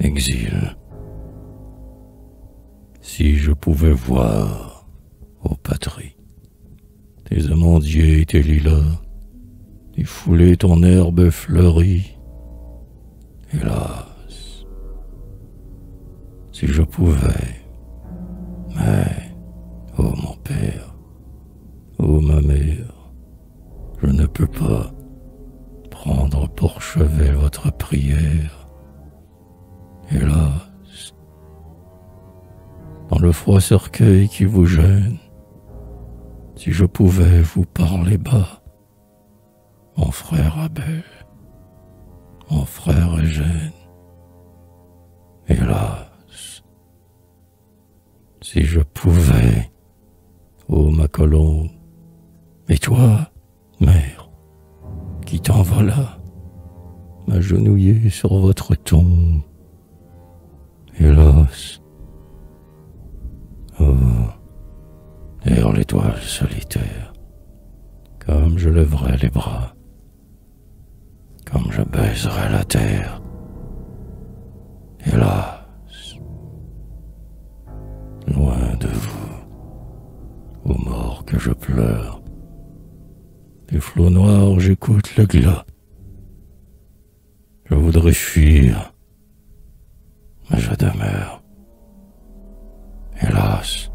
exil. Si je pouvais voir, ô patrie, tes amandiers et tes lilas, défouler ton herbe fleurie, hélas, si je pouvais, mais, ô mon père, ô ma mère, je ne peux pas prendre pour chevet votre prière, hélas. Dans le froid cercueil qui vous gêne, si je pouvais vous parler bas, mon frère Abel, mon frère Eugène, hélas, si je pouvais, ô ma colombe, et toi, mère, qui t'en voilà, m'agenouiller sur votre tombe, hélas. Oh, derrière l'étoile solitaire, comme je lèverai les bras, comme je baiserai la terre, hélas, loin de vous, ô morts que je pleure, des flots noirs j'écoute le glas, je voudrais fuir, mais je demeure. Hélas,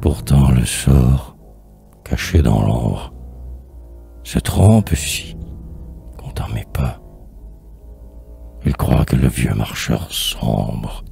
pourtant le sort, caché dans l'ombre, se trompe si, comptant mes pas, il croit que le vieux marcheur sombre